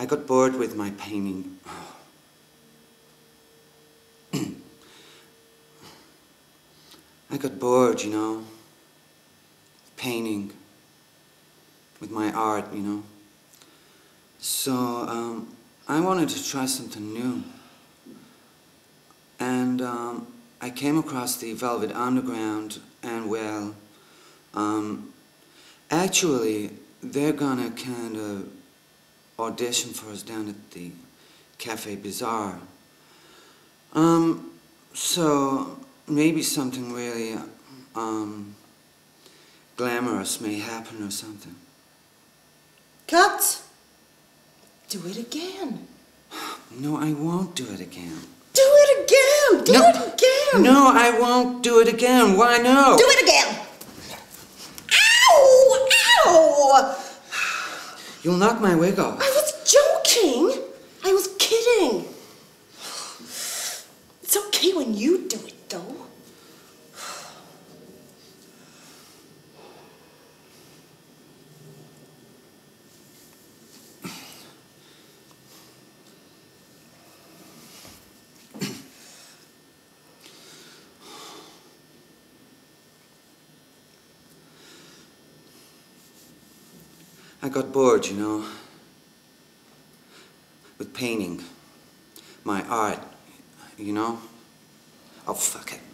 I got bored with my painting. I got bored, you know, painting with my art, you know. So, I wanted to try something new. And I came across the Velvet Underground, and well, actually, they're gonna kind of audition for us down at the Café Bizarre. So maybe something really glamorous may happen or something. Cut! Do it again. No, I won't do it again. Do it again! Do it again! No, I won't do it again. Why no? Do it again! Ow! Ow! You'll knock my wig off. I was joking! I was kidding! It's okay when you do it, though. I got bored, you know, with painting, my art, you know? Oh, fuck it.